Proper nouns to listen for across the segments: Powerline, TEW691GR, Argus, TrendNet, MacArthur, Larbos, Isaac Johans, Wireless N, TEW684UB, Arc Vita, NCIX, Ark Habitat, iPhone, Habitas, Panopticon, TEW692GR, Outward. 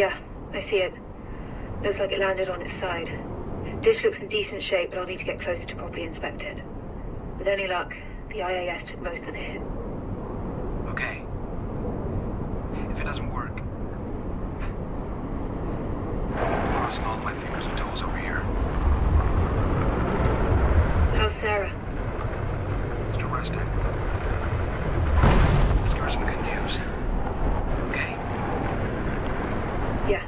Yeah, I see it. Looks like it landed on its side. Dish looks in decent shape, but I'll need to get closer to properly inspect it. With any luck, the IAS took most of the hit. Okay. If it doesn't work, I'm crossing all my fingers and toes over here. How's Sarah? Still resting. Let's give her some good news. Okay? Yeah.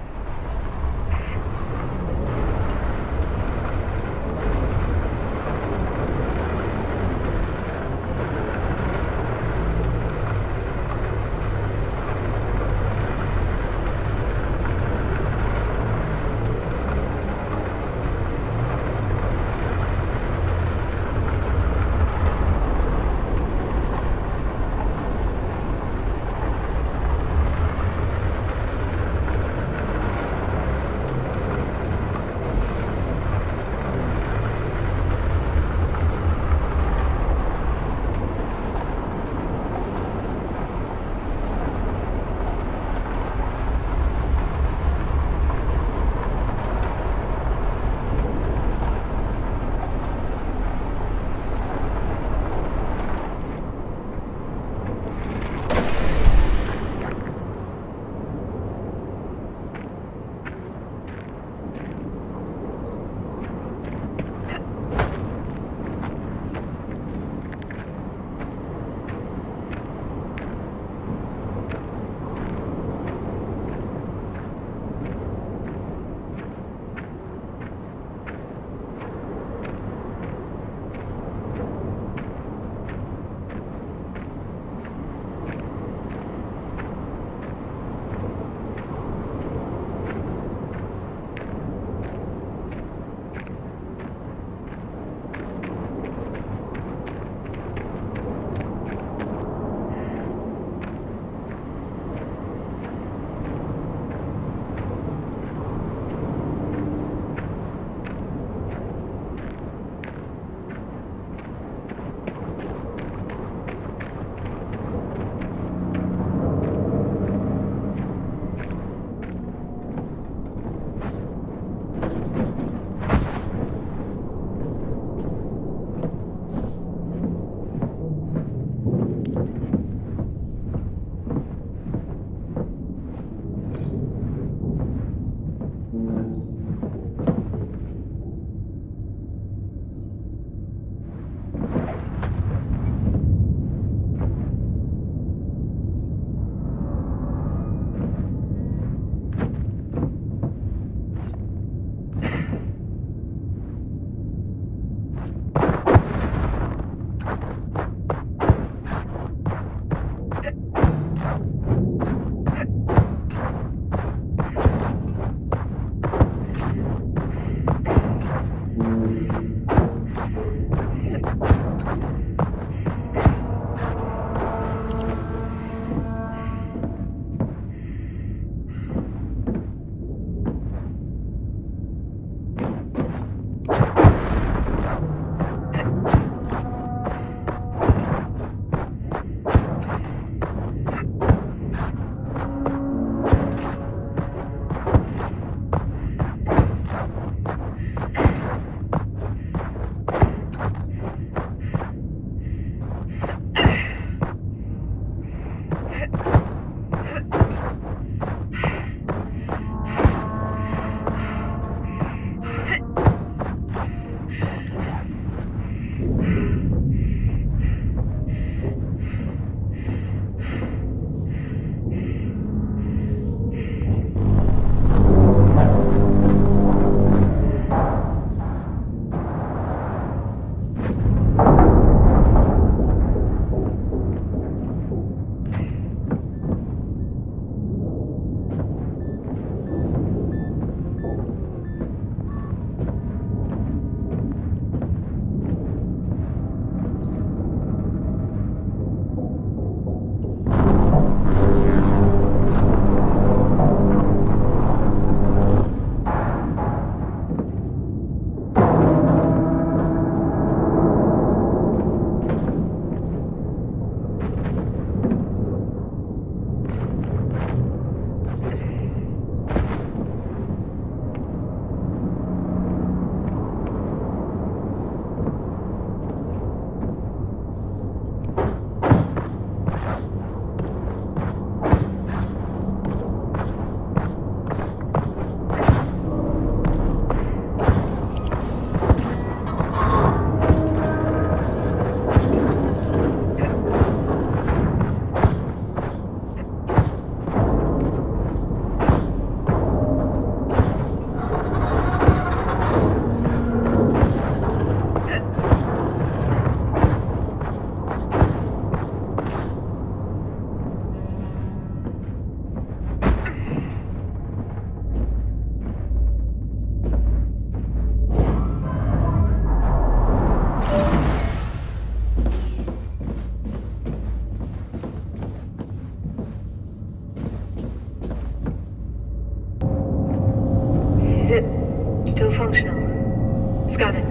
Still functional. Scan it.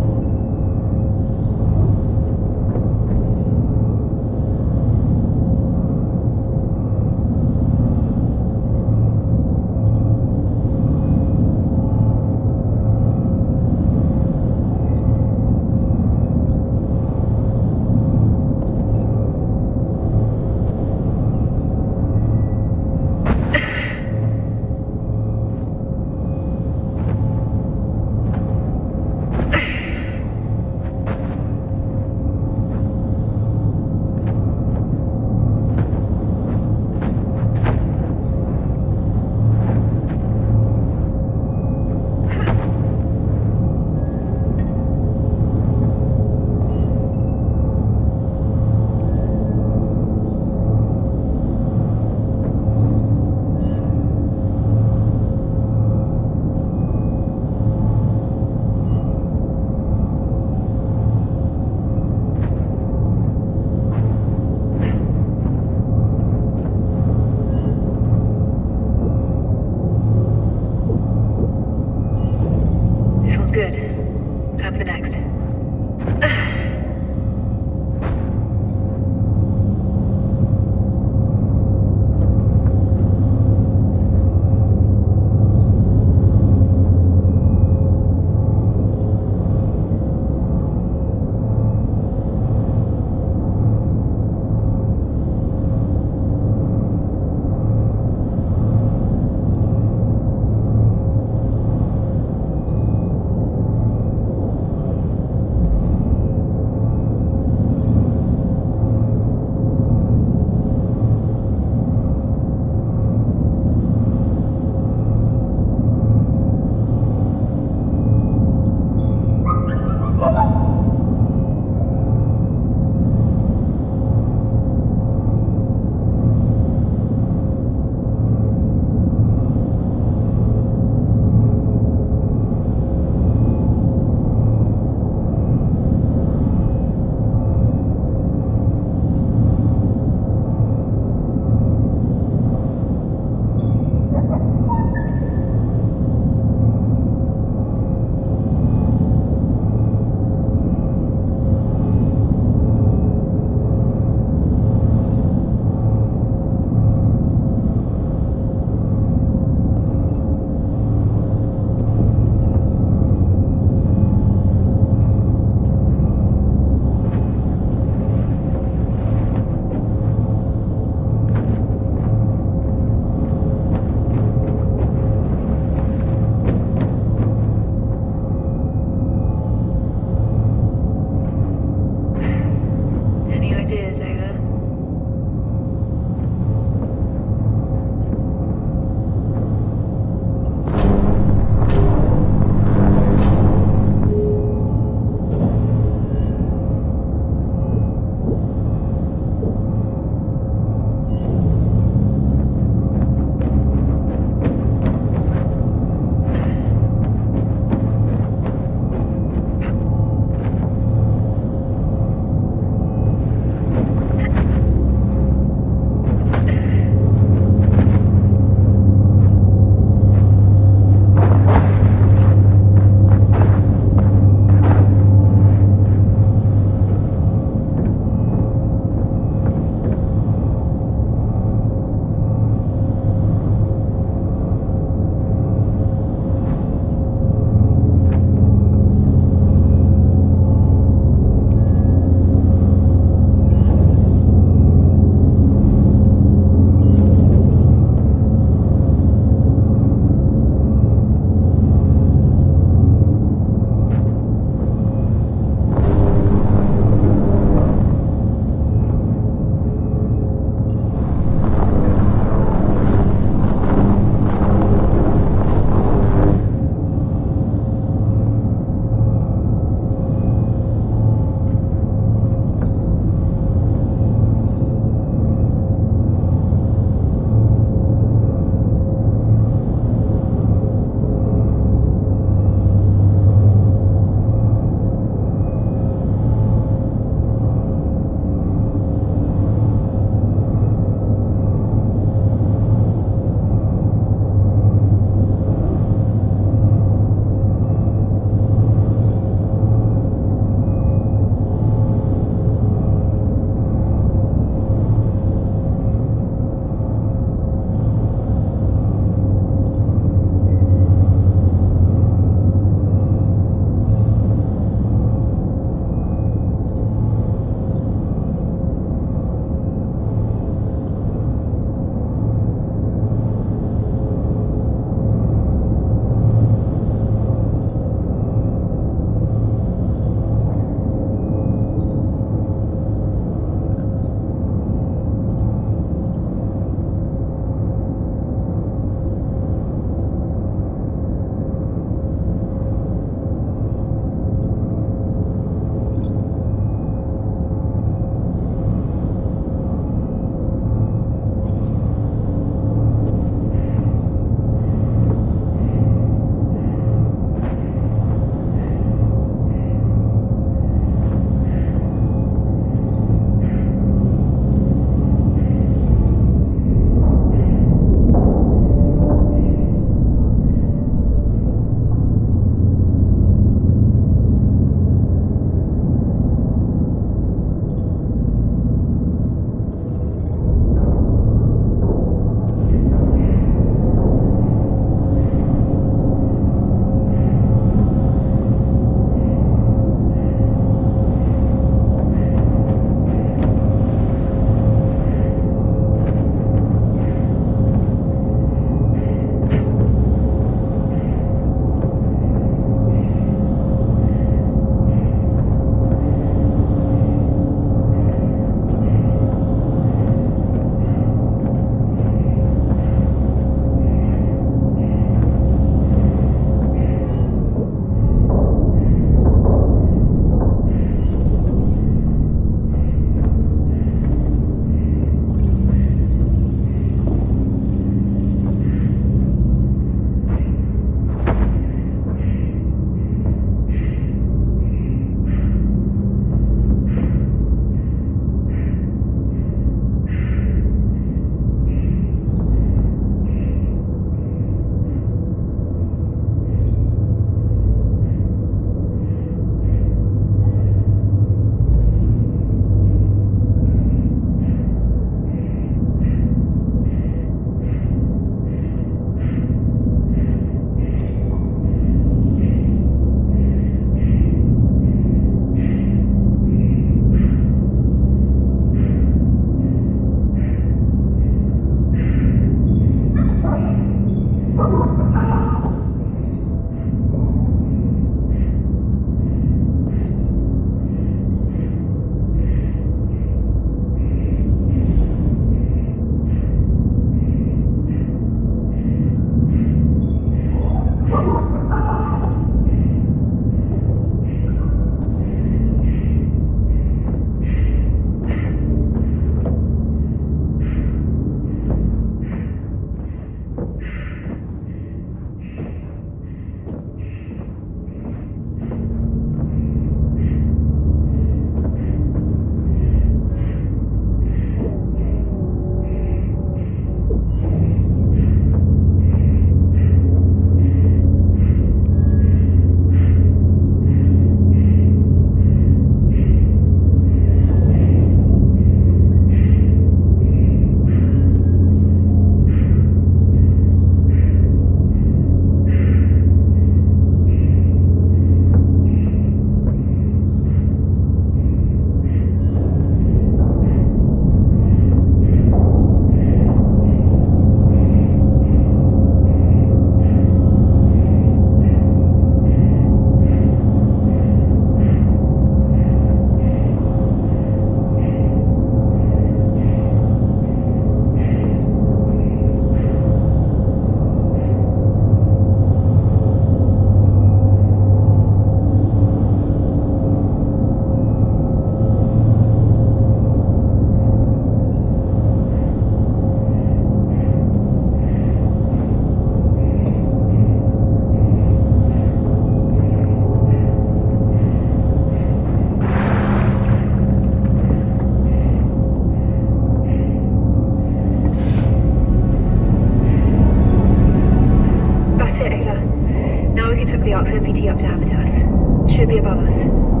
Arc's FPT up to Habitas. Should be above us.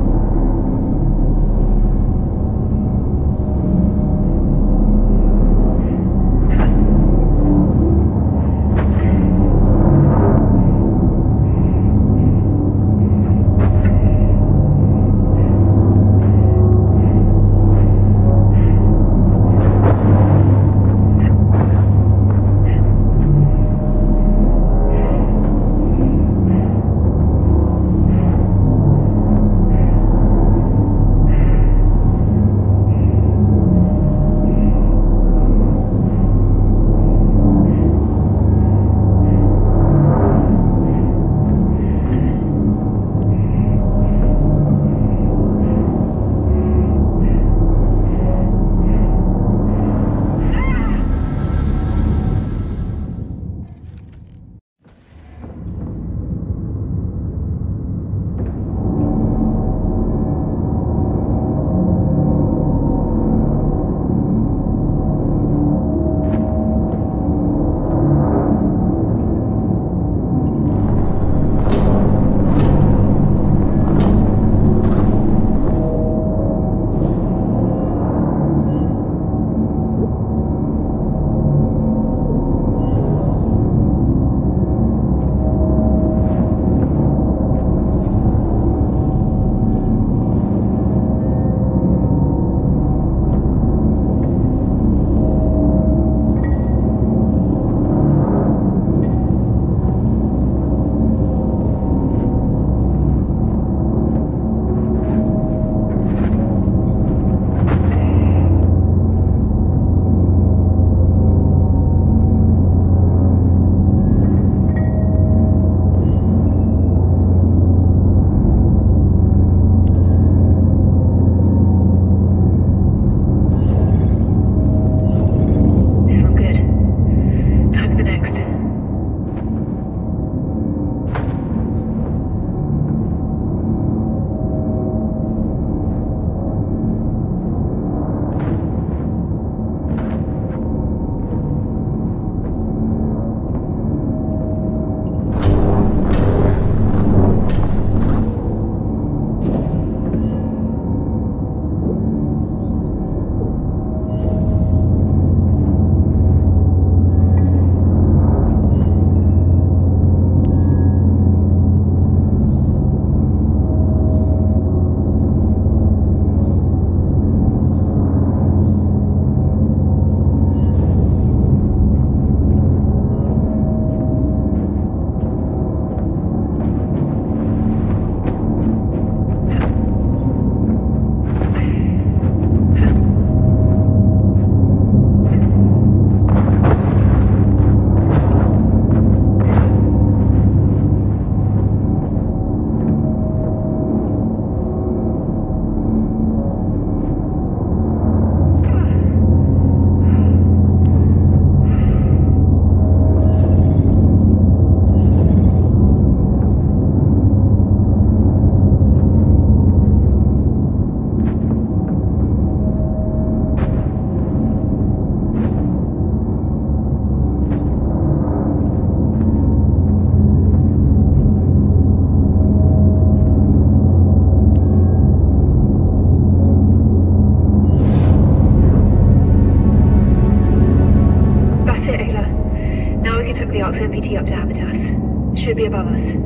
Up to Habitas. Should be above us.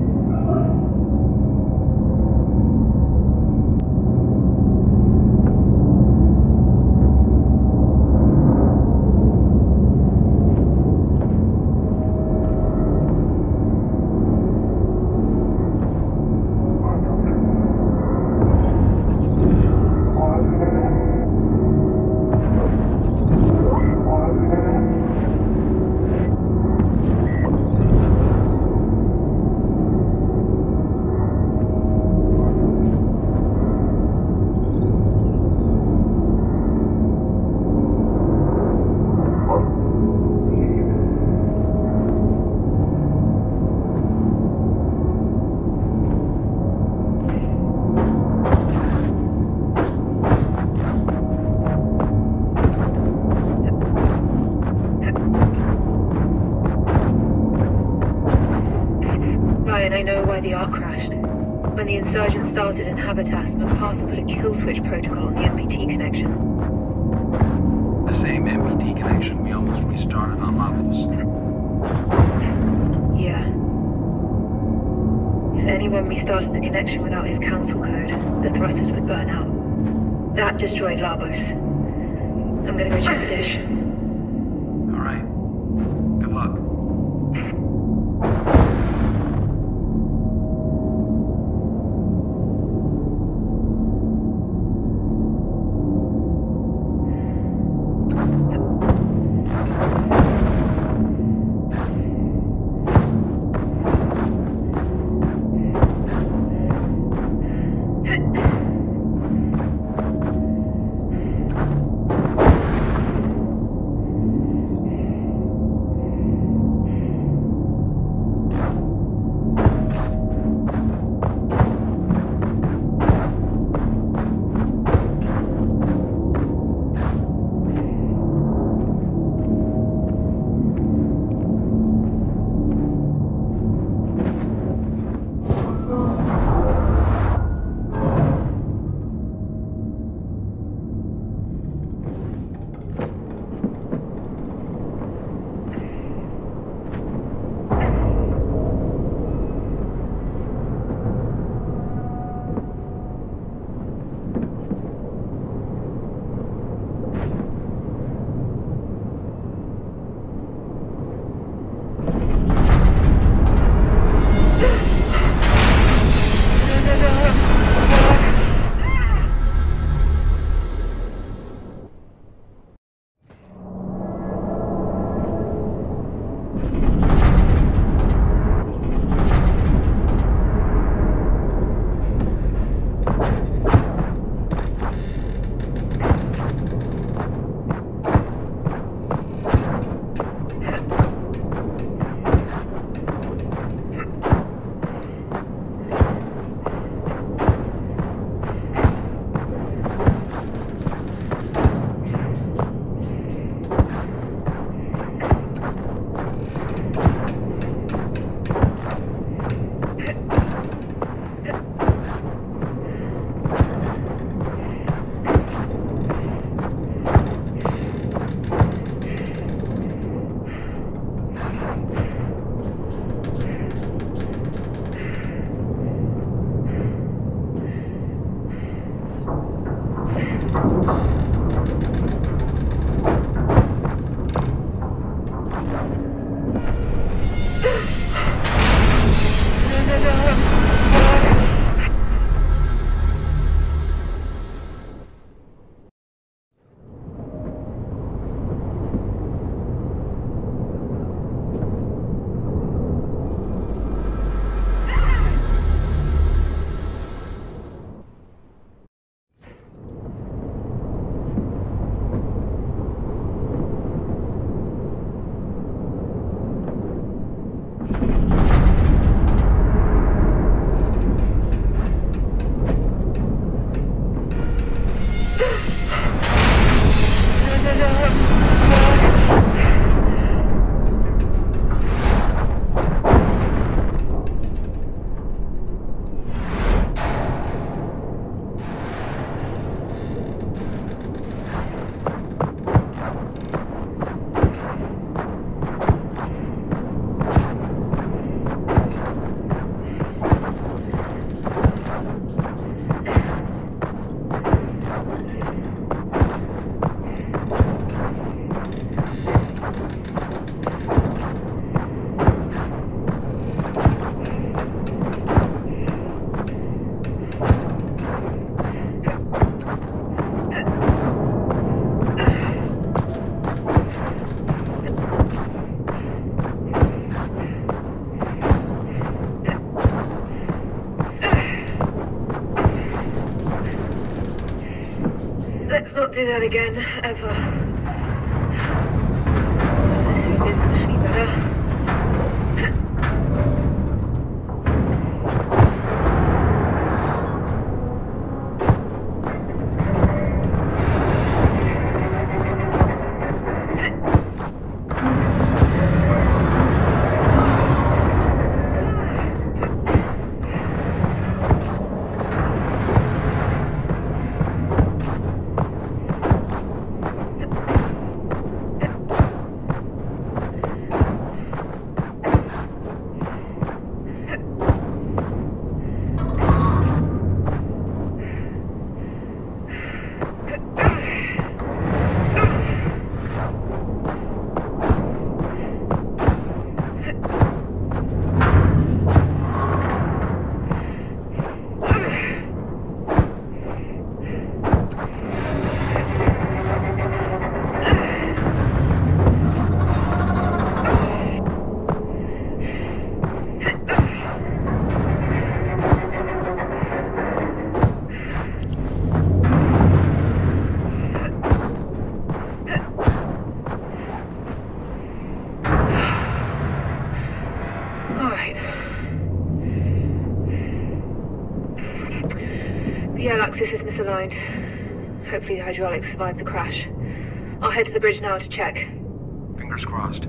When the insurgents started in Habitas, MacArthur put a kill switch protocol on the MPT connection. The same MPT connection we almost restarted on Larbos. Yeah. If anyone restarted the connection without his council code, the thrusters would burn out. That destroyed Larbos. I'm gonna go check the dish. Alright. Good luck. Let's not do that again, ever. This room isn't any better. The air axis is misaligned. Hopefully the hydraulics survived the crash. I'll head to the bridge now to check. Fingers crossed.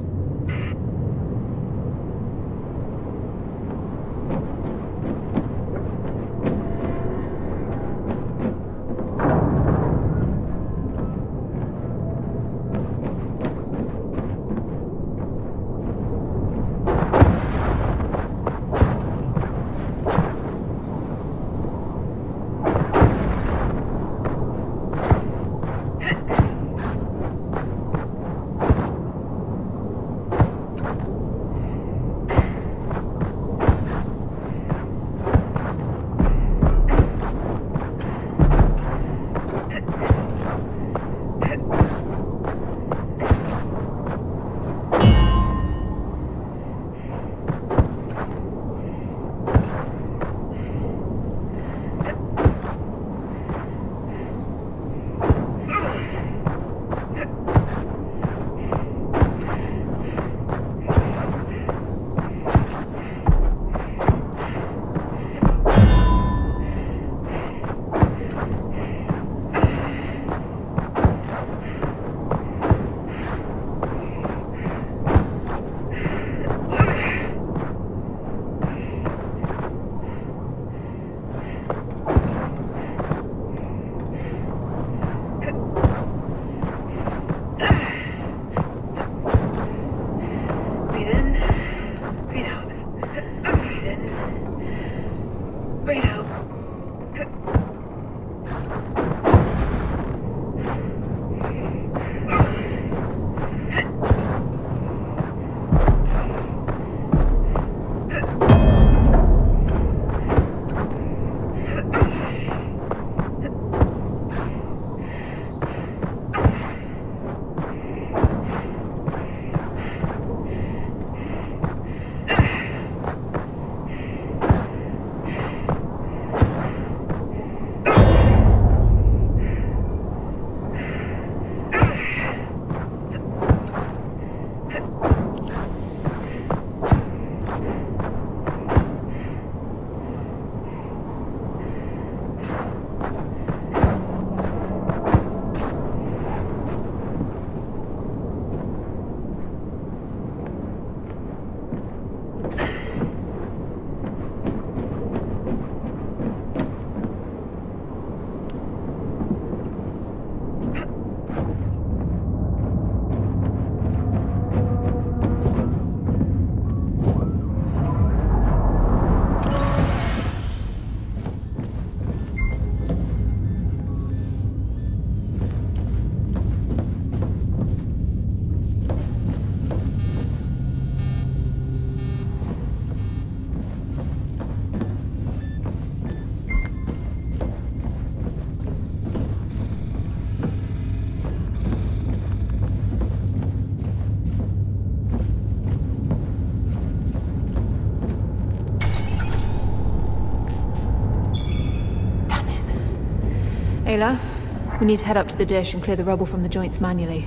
We need to head up to the dish and clear the rubble from the joints manually.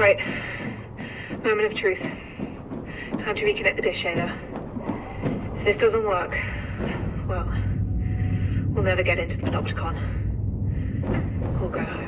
Right. Moment of truth. Time to reconnect the dish shader. If this doesn't work, well, we'll never get into the Panopticon. We'll go home.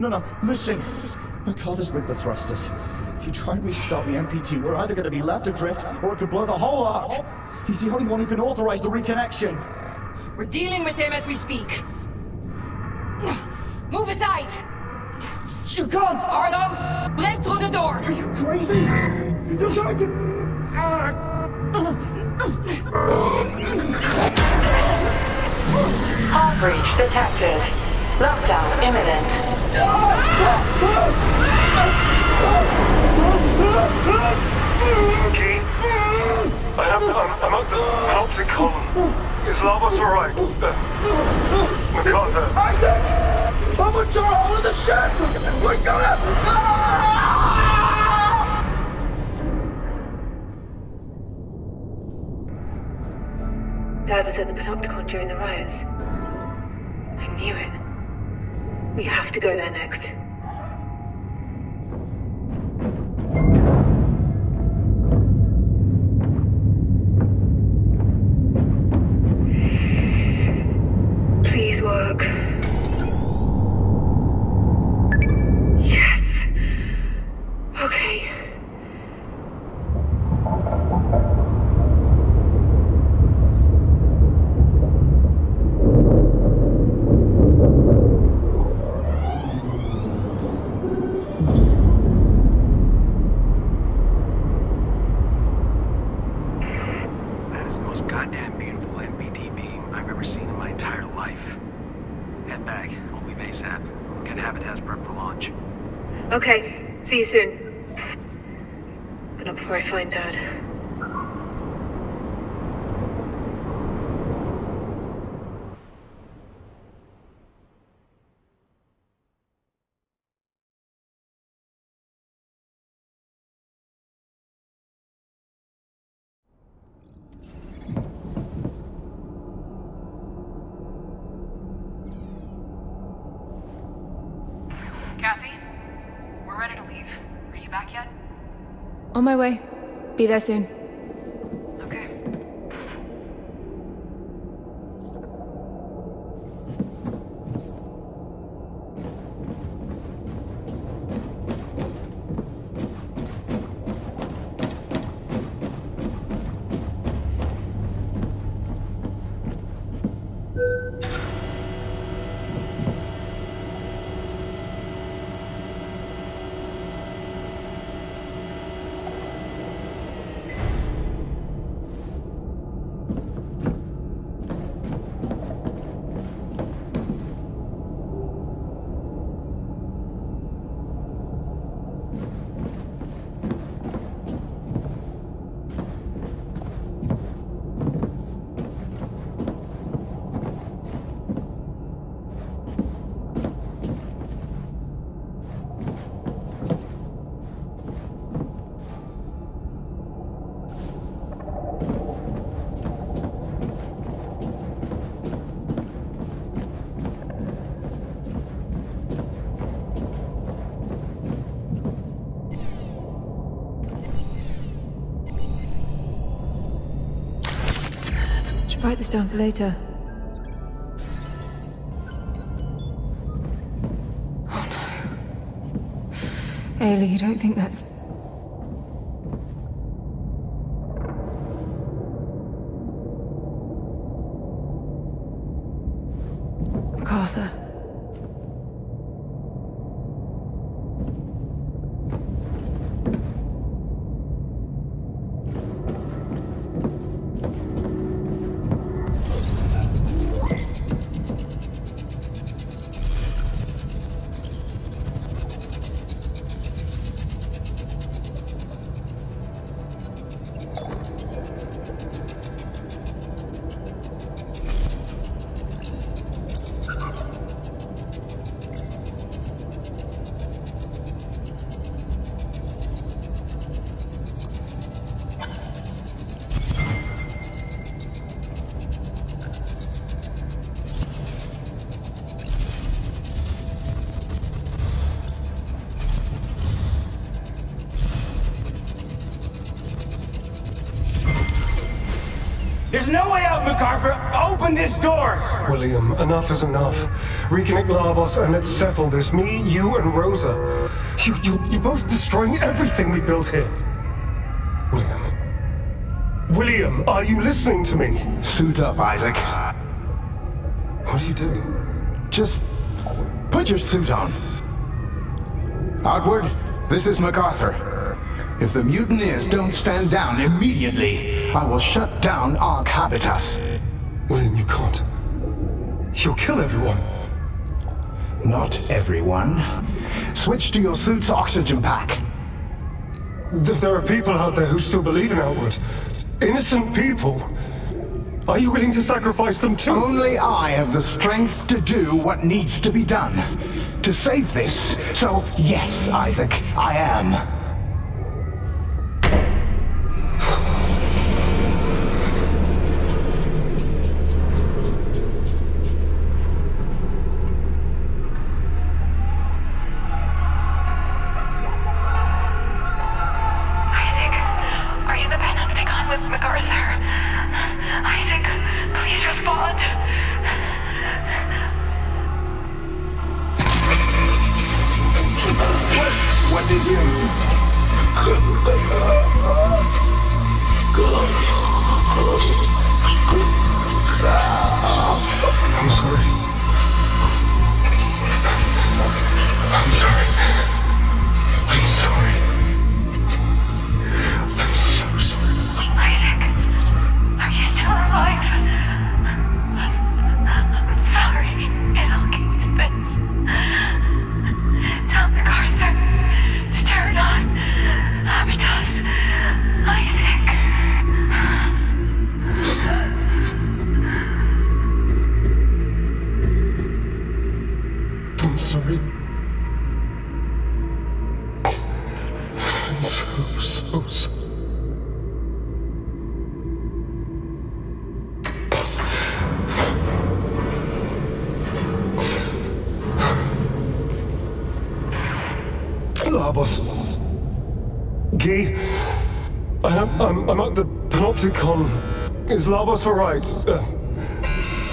No, listen! MacArthur's rigged the thrusters. If you try and restart the MPT, we're either going to be left adrift, or it could blow the whole Ark! He's the only one who can authorize the reconnection! We're dealing with him as we speak. Move aside! You can't! Arlo, blend through the door! Are you crazy? You're going to... Ark breach detected. Lockdown imminent. Okay. I'm at the Panopticon. Is Larbos alright? MacArthur. Isaac! I'm a child of the ship! We're gonna... Dad was at the Panopticon during the riots. I knew it. We have to go there next. Please work. Yes! Okay. Okay, see you soon. And not before I find Dad. On my way. Be there soon. Okay. write this down for later. Oh no. Ailey, you don't think that's... MacArthur. Open this door! William, enough is enough. Reconnect Larbos and let's settle this. Me, you, and Rosa. You're both destroying everything we built here. William. William, are you listening to me? Suit up, Isaac. What do you do? Just put your suit on. Outward, this is MacArthur. If the mutineers don't stand down immediately, I will shut down Ark Habitat. William, you can't. You'll kill everyone. Not everyone. Switch to your suit's oxygen pack. There are people out there who still believe in Outward. Innocent people. Are you willing to sacrifice them too? Only I have the strength to do what needs to be done. To save this. So, yes, Isaac, I am. I'm at the Panopticon. Is Larbos all right?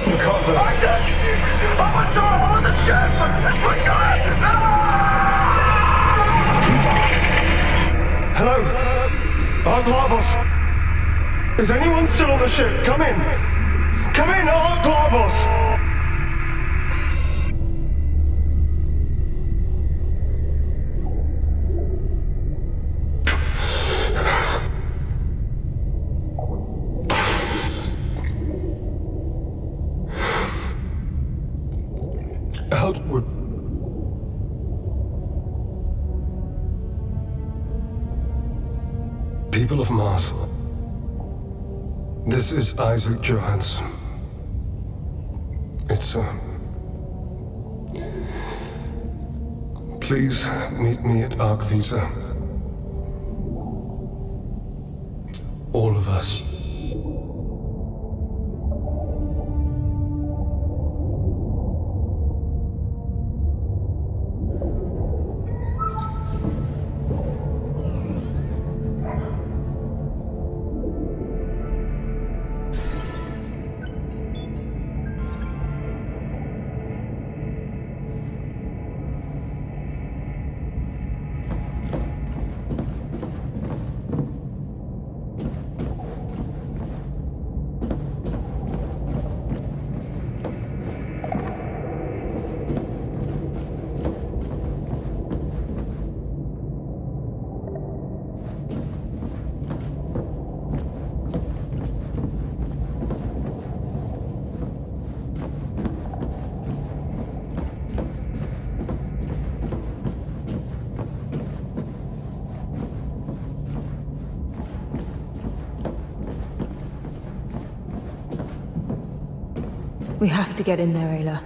MacArthur. Isaac! I'm a dog! I'm the ship! We're going! No! Hello? I'm Larbos. Is anyone still on the ship? Come in! Come in, I'm Larbos! Outward. People of Mars, this is Isaac Johans. It's please meet me at Arc Vita. All of us. We have to get in there, Ayla.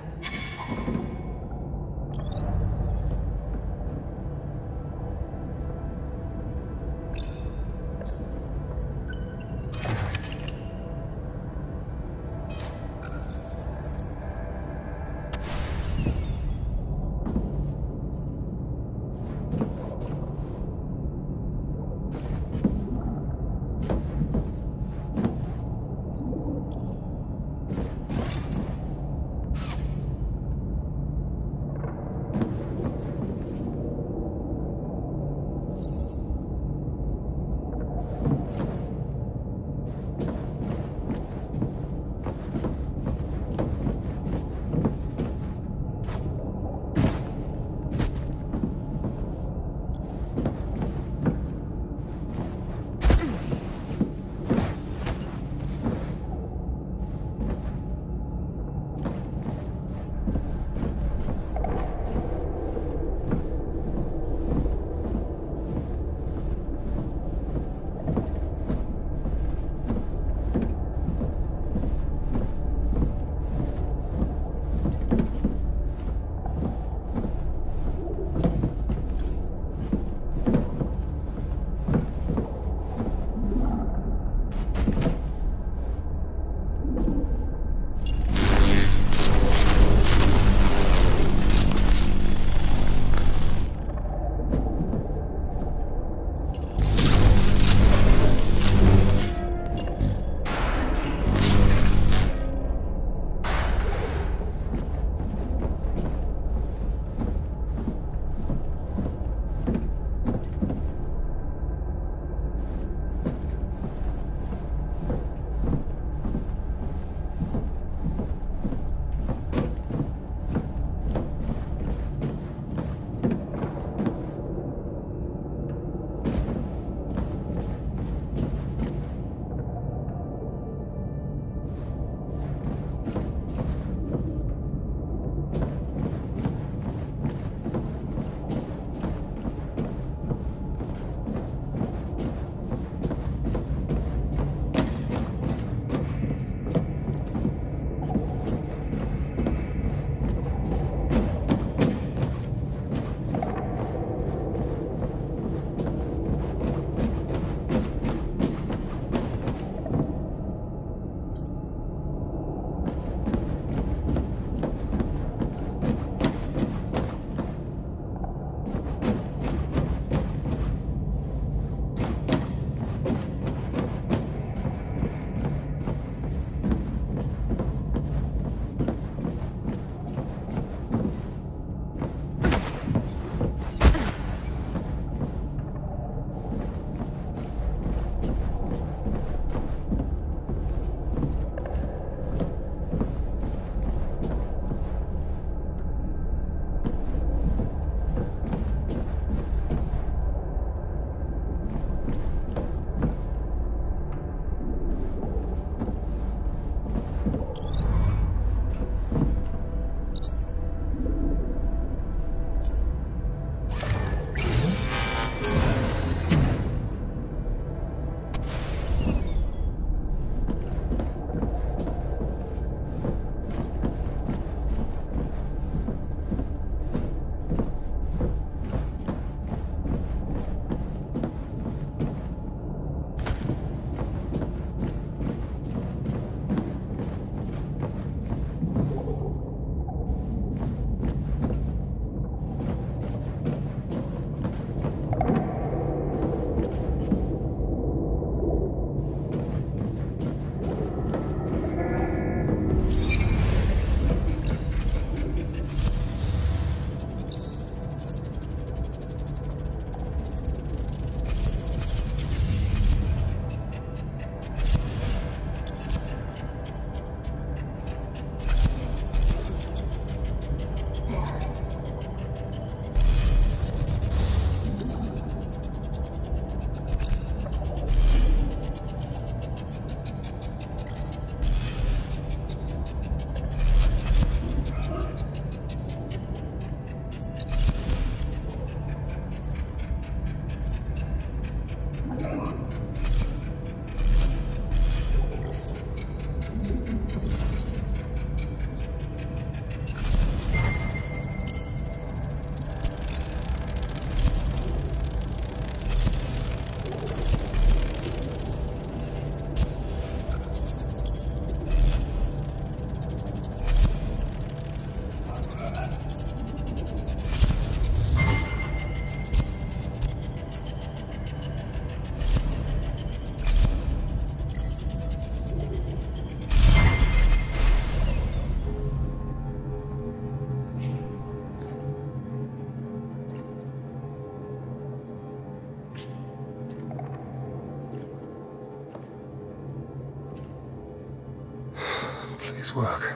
this work?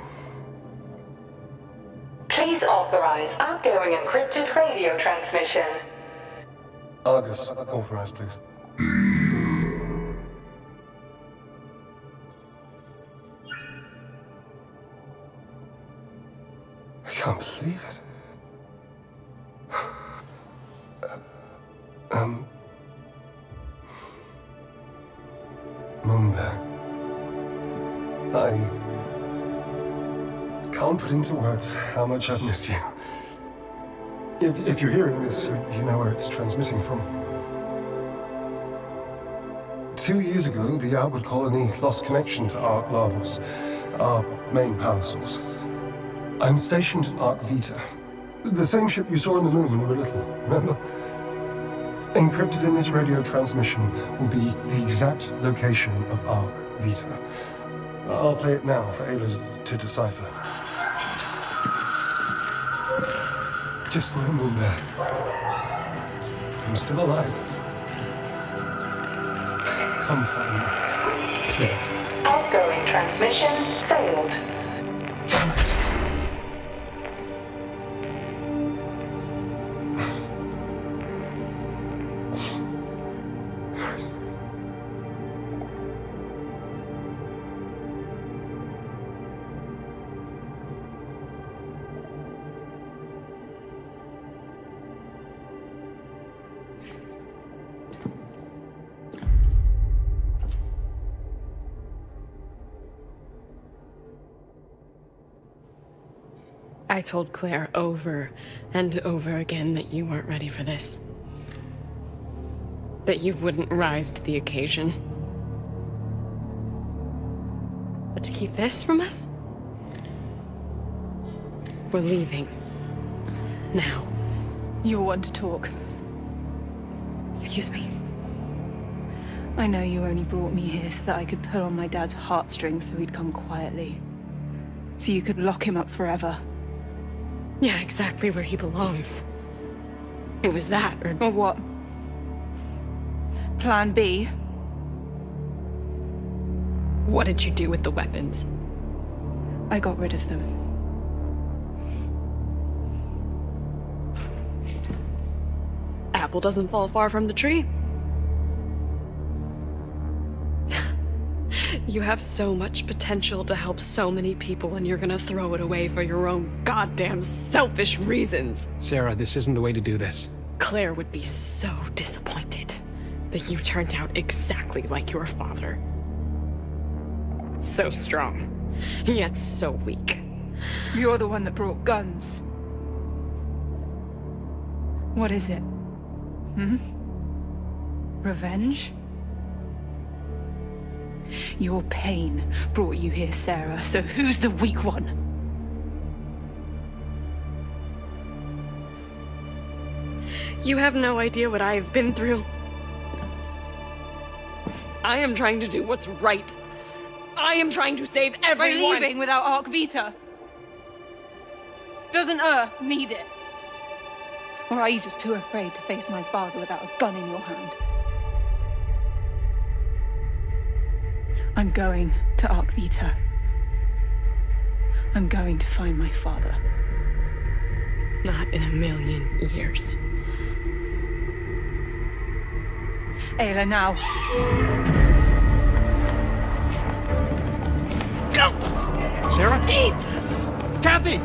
Please authorize outgoing encrypted radio transmission. Argus, authorize, please. I can't believe it. I can't put into words how much I've missed you. If you're hearing this, you know where it's transmitting from. 2 years ago, the Outward colony lost connection to Ark Larbos, our main power source. I'm stationed in Arc Vita, the same ship you saw in the moon when you were little, remember? Encrypted in this radio transmission will be the exact location of Arc Vita. I'll play it now for Ayla to decipher. Just no moon there. I'm still alive. Come find me. Please. Outgoing transmission failed. Damn I told Claire over and over again that you weren't ready for this. That you wouldn't rise to the occasion. But to keep this from us? We're leaving. Now. You're one to talk. Excuse me? I know you only brought me here so that I could pull on my dad's heartstrings so he'd come quietly. So you could lock him up forever. Yeah, exactly where he belongs. It was that, or what? Plan B? What did you do with the weapons? I got rid of them. Apple doesn't fall far from the tree. You have so much potential to help so many people, and you're gonna throw it away for your own goddamn selfish reasons. Sarah, this isn't the way to do this. Claire would be so disappointed that you turned out exactly like your father. So strong, yet so weak. You're the one that brought guns. What is it? Hmm? Revenge? Your pain brought you here, Sarah, so who's the weak one? You have no idea what I have been through. I am trying to do what's right. I am trying to save everyone! We're leaving without Arc Vita. Doesn't Earth need it? Or are you just too afraid to face my father without a gun in your hand? I'm going to Arc Vita. I'm going to find my father. Not in a million years. Ayla, now. No! Sarah? Please! Kathy!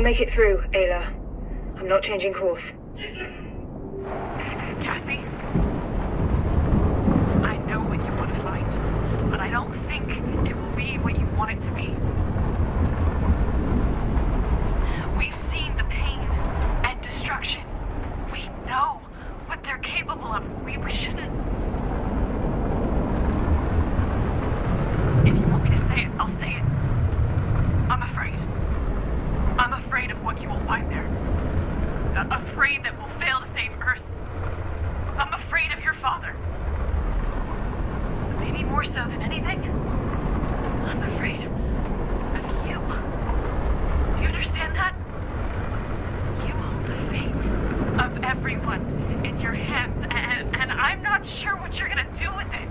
We'll make it through, Ayla. I'm not changing course. Kathy? I know what you want to fight, but I don't think it will be what you want it to be. We've seen the pain and destruction. We know what they're capable of. We shouldn't... If you want me to say it, I'll say it. I'm afraid of what you will find there. Afraid that we'll fail to save Earth. I'm afraid of your father. Maybe more so than anything, I'm afraid of you. Do you understand that? You hold the fate of everyone in your hands, and I'm not sure what you're gonna do with it.